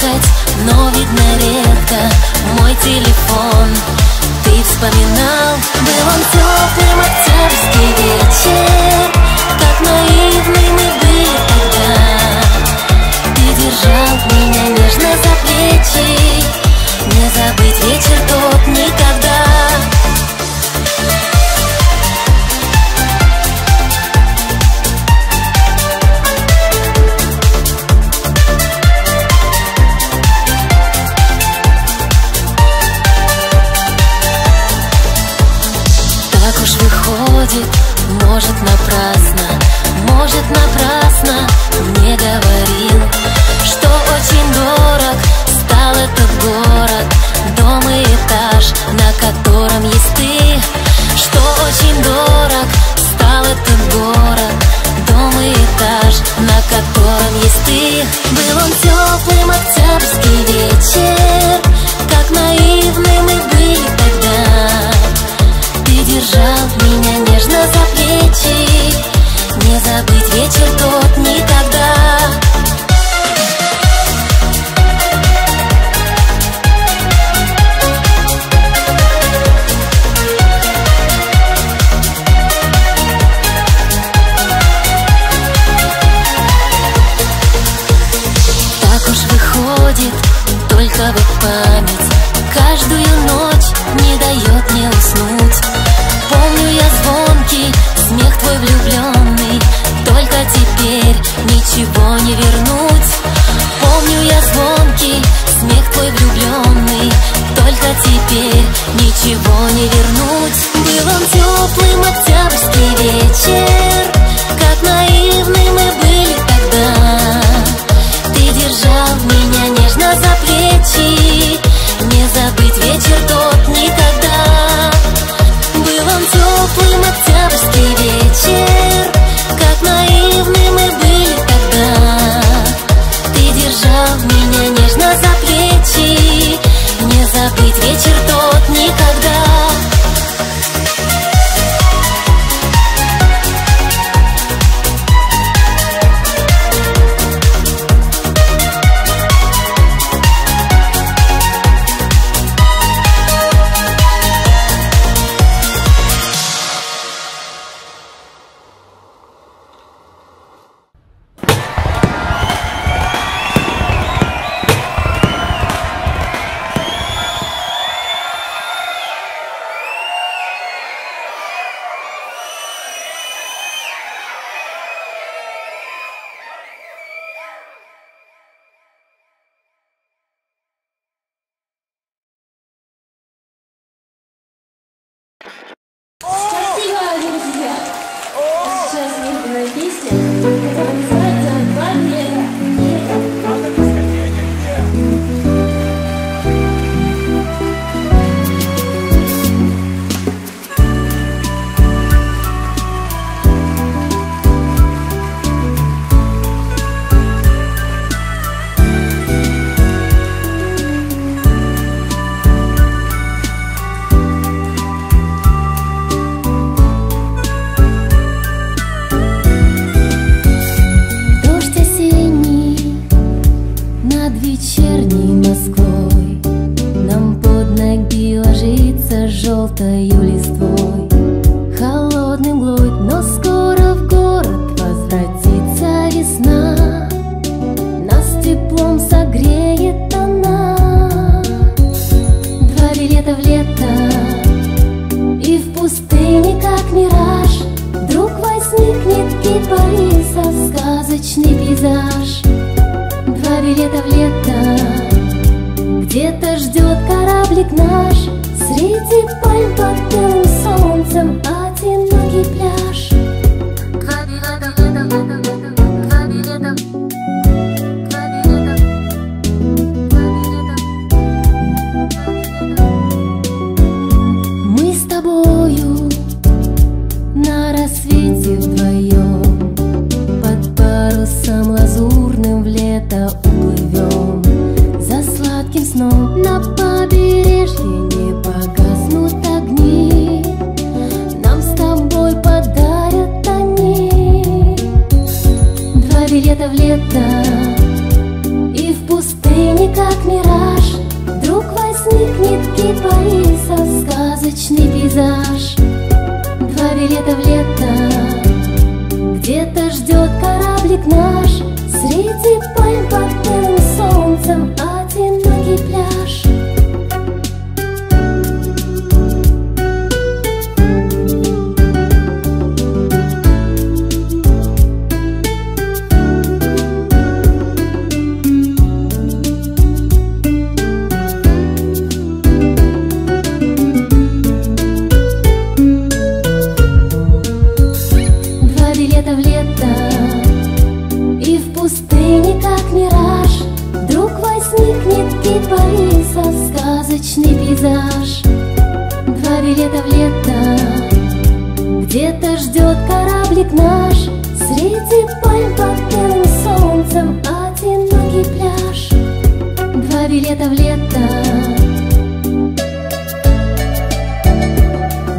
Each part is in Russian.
ехать, но видно редко мой телефон. Ты вспоминал, был он теплым октябрьский вечер, как наивны мы были тогда. Ты держал меня нежно за плечи, не забыть вечер тот никогда. Может, напрасно, мне говорил, что очень дорог стал этот город, дом и этаж, на котором есть ты. Что очень дорог стал этот город, дом и этаж, на котором есть ты. Был он теплым октябрьский вечер, как наивны мы были тогда. Ты держал меня нежно за плечи, не забыть вечер тот никогда. Так уж выходит, только вот память каждую ночь не дает мне уснуть. Помню я звонкий смех твой влюбленный, только теперь ничего не вернуть. Помню я звонкий смех твой влюбленный, только теперь ничего не вернуть. Был он теплым октябрьский вечер, как наивны мы были тогда. Ты держал меня нежно за плечи, не забыть вечер тот никогда. Был он теплым октябрьский вечер, как наивны мы были тогда. Ты держал меня нежно за плечи, не забыть вечер тот никогда. На побережье не погаснут огни. билета в лето. Где-то ждет кораблик наш среди пальм под белым солнцем, одинокий пляж. Два билета в лето.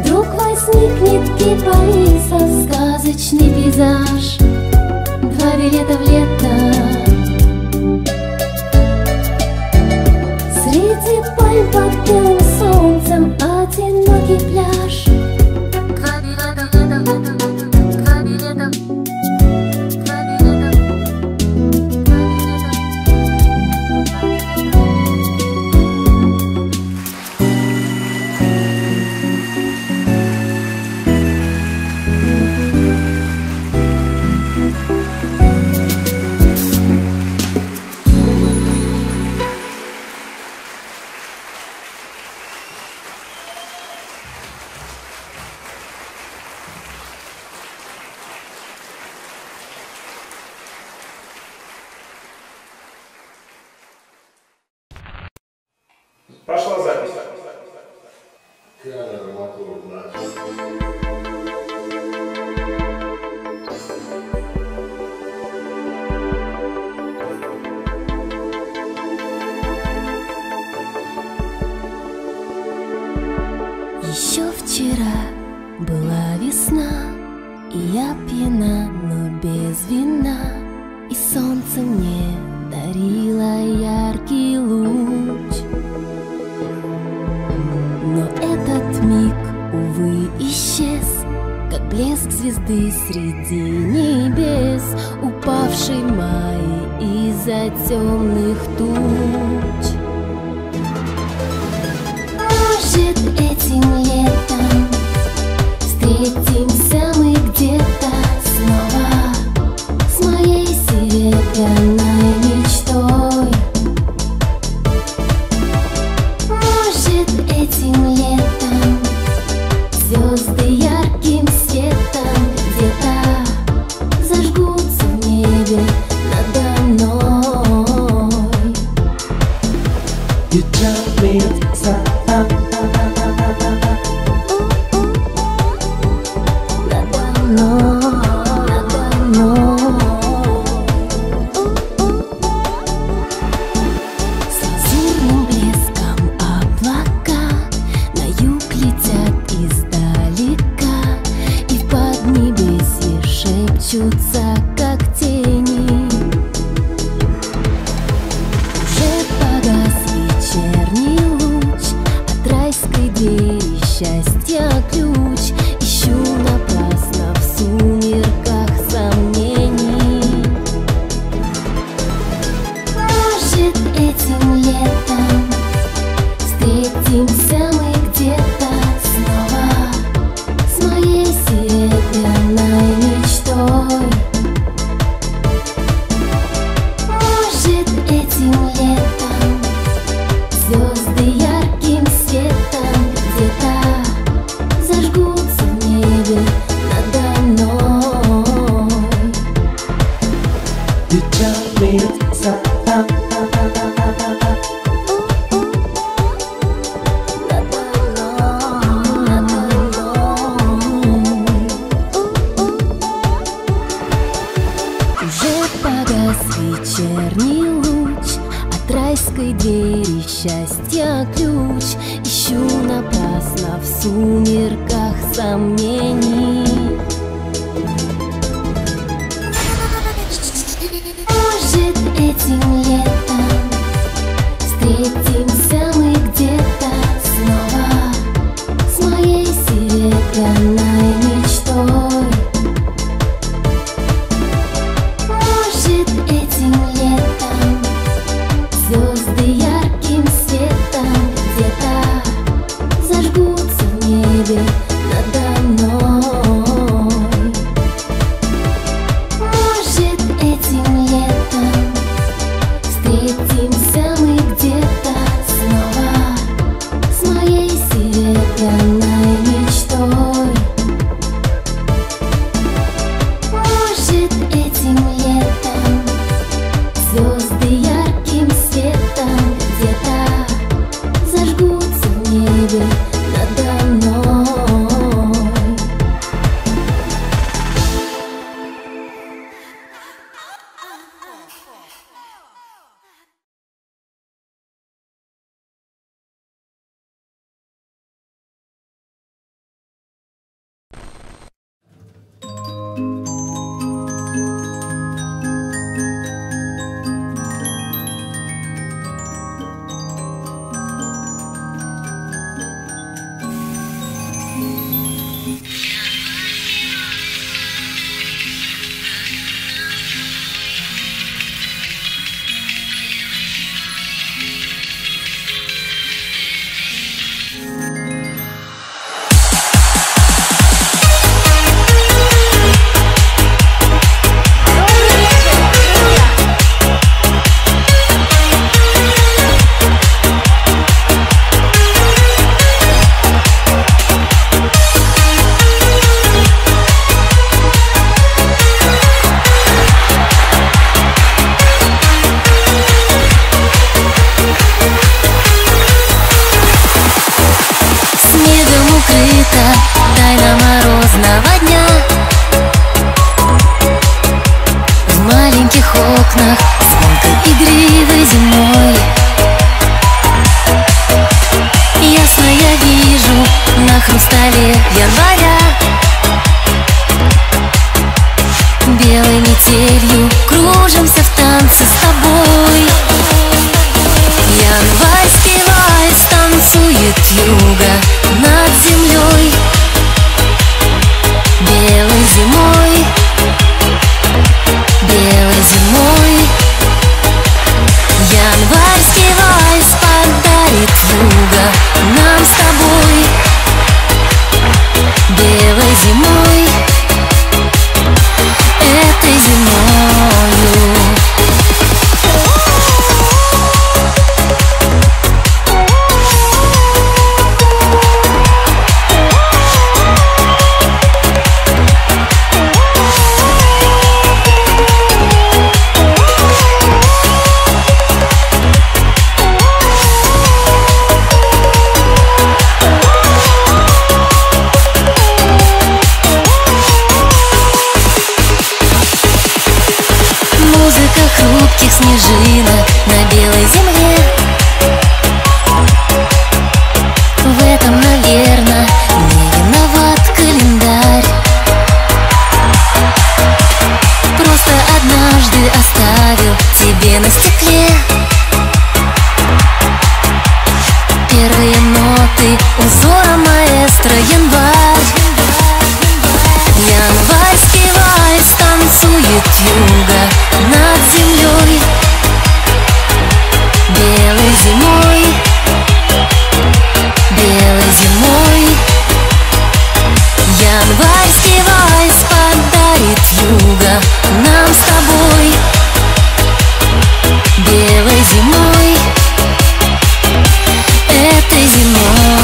Вдруг возникнет Кипариса, сказочный пейзаж. Два билета в лето. Среди пальм под белым солнцем одинокий пляж. Два билета в лето, два билета, два билета, два Пошла запись. Камера моторная. Еще вчера была весна, и я пьяна, но без вина, и солнце мне дарило яркий луч. Но этот миг, увы, исчез, как блеск звезды среди небес, упавшей май из-за темных туч. Может, этим летом встретимся мы где-то снова с моей серебряной мечтой. Может, этим летом звезды ярким светом где-то зажгутся в небе надо мной. You tell me надо мной. скрыта тайна морозного дня. В маленьких окнах звонко игривой зимой ясно я вижу на хрустале января белой метелью кружимся в танце с тобой. Январь спевает, танцует юга над землей белой зимой, белой зимой. Январь спевает, подарит юга нам с тобой белой зимой, этой зимою. Хрупких снежинок на белой земле. В этом, наверное, не виноват календарь. Просто однажды оставил тебе на стекле первые ноты узора маэстро январь. Январь спевает, танцует юга над землей белой зимой, белой зимой. Январь спевает, подарит юга нам с тобой белой зимой, этой зимою.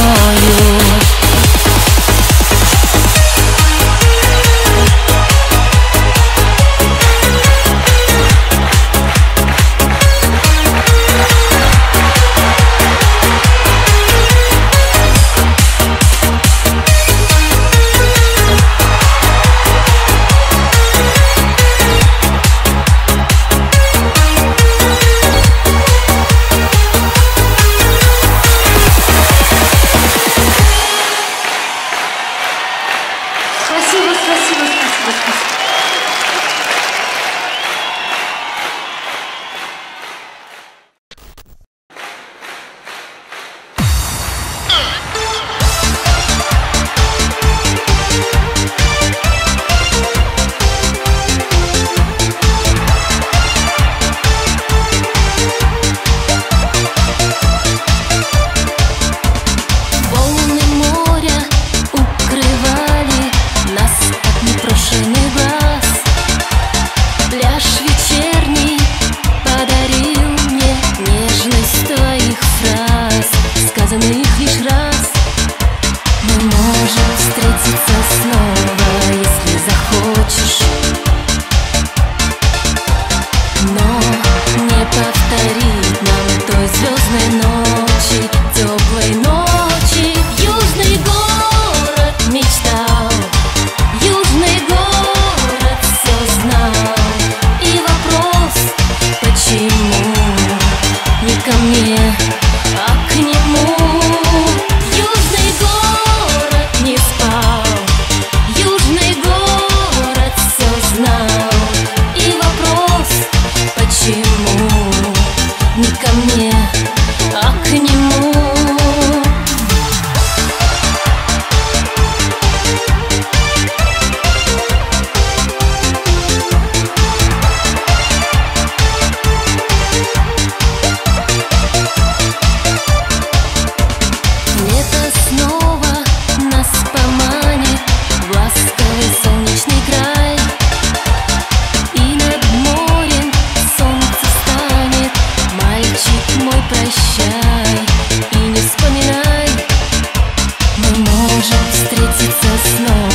Прощай и не вспоминай, мы можем встретиться снова.